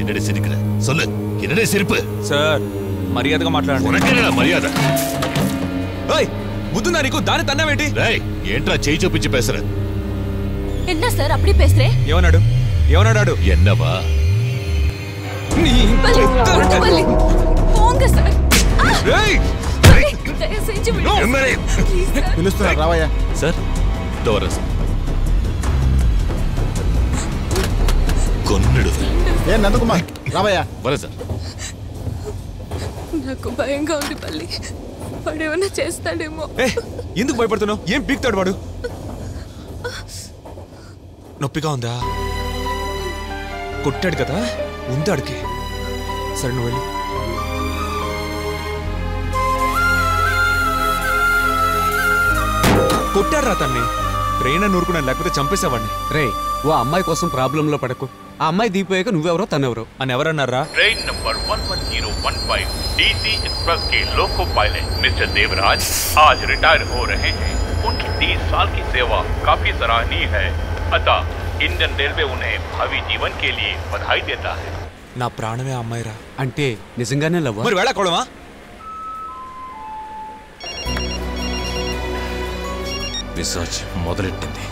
என்னடா சிரிக்கிற? சொல்லு, என்னடா சிரிப்பு? சார், మర్యాదగా మాట్లాడండి. ఒరేకేరా మర్యాద. ఏయ్, బుద్ధున్నా నీకు దాని తన్నవేంటి? ఏయ్, ఏంట్రా చేయి చూపించి பேசற? என்ன சார் அப்படி பேசறே? ఏమన్నాడు? ఏమన్నాడాడు? ఎన్నవా? నీ బల్లి. పోంగ సార్. ఏయ్, ఏయ్, చేయి చూపించు. ఎమ్మరే. పిలుస్తున్నా రావయ్యా. సార్, దోరస్. కొన్నడు. ఏ నందకుమార్ రావయ్యా. వరా సార్. నాకు భయంగా ఉంది పల్లి, వాడు ఏమన్నా చేస్తాడేమో. ఎందుకు భయపడుతున్నావు? ఏం పీక్తాడు వాడు? నొప్పిగా ఉందా? కొట్టాడు కదా, ఉందాడికి. సరే నువ్వు వెళ్ళి. కొట్టాడు రా తన్ని, ట్రైన్ నూరుకున్నాను, లేకపోతే చంపేసేవాడిని. రే, ఓ అమ్మాయి కోసం ప్రాబ్లంలో పడకు. ఆ అమ్మాయి దిగిపోయాక నువ్వెవరో తనెవరో అని ఎవరన్నారా? ట్రైన్ నంబర్ 11015 DC एक्सप्रेस के लोको पायलट मिस्टर देवराज आज रिटायर हो रहे हैं। उनकी 30 साल की सेवा काफी सराहनीय है, अतः इंडियन रेलवे उन्हें भावी जीवन के लिए बधाई देता है। నా ప్రాణమే అమ్మాయిరా అంటే నిజంగానే లవ్వా? మరి వేళకోడమా? రీసెర్చ్ మొదలెట్టింది.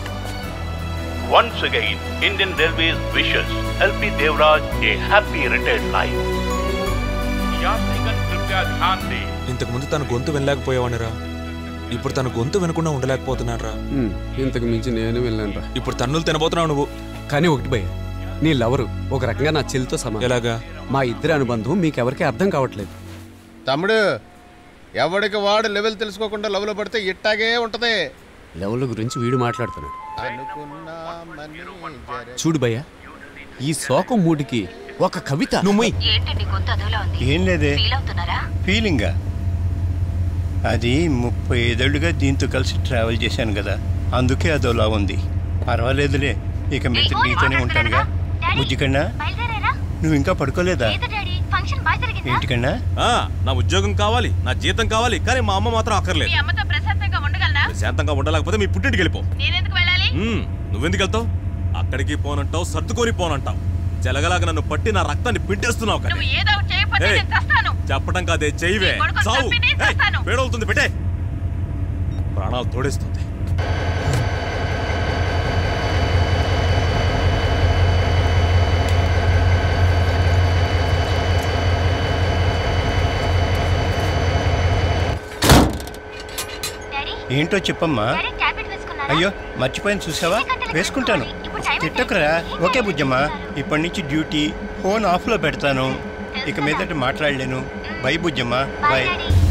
Once again, Indian Railways wishes LP Devraj a happy retired life. యాత్రికులు కృపయా ధ్యాన్ దే. ఇంతకు ముందు తన గొంతు వినలేకపోయావనరా, ఇప్పుడు తన గొంతు వినకుండా ఉండలేకపోతున్నారా? ఇంతకు మించి నేను వెళ్ళానురా. ఇప్పుడు తన్నులు తినబోతున్నావు నువ్వు. కానీ ఒకటి భయ, నీ లవరు ఒక రకంగా నా చెల్లితో సమానం. ఎలాగా? మా ఇద్దరి అనుబంధం మీకెవరికీ అర్థం కావట్లేదు తమ్ముడు. ఎవరికి వాడు లెవెల్ తెలుసుకోకుండా లవ్లో పడితే ఇట్టాగే ఉంటది. లెవెల్ గురించి వీడు మాట్లాడుతున్నాడు. చూడు భయ్య, ఈ శోకం మూడికి ఒక కవిత. ఏం లేదే, ఫీలింగా అది 35 ఏళ్లుగా దీంతో కలిసి ట్రావెల్ చేశాను కదా, అందుకే అదోలా ఉంది. పర్వాలేదులే, ఇక మీద నీతోనే ఉంటానుగా. బుజ్జికన్నా, నువ్వు ఇంకా పడుకోలేదా? ఏంటికన్నా? నా ఉద్యోగం కావాలి, నా జీతం కావాలి, కానీ మా అమ్మ మాత్రం అక్కర్లేదు. శాంతంగా ఉండలేకపోతే మీ పుట్టింటికి వెళ్ళిపో. నువ్వెందుకు వెళ్తావు? అక్కడికి పోనంటావు, సర్దుకొని పోనంటావు. జలగలాగా నన్ను పట్టి నా రక్తాన్ని పిండేస్తున్నావు కదా. చెప్పడం కాదే, చెయ్యవే. సావు వేడవుతుంది, పెట్టే. ప్రాణాలు తోడేస్తుంది. ఏంటో చెప్పమ్మా. అయ్యో మర్చిపోయాను, చూసావా? వేసుకుంటాను, తిట్టకురా. ఓకే బుజ్జమ్మా, ఇప్పటి నుంచి డ్యూటీ ఫోన్ ఆఫ్లో పెడతాను, ఇక మీదట మాట్లాడలేను. బై బుజ్జమ్మా, బాయ్.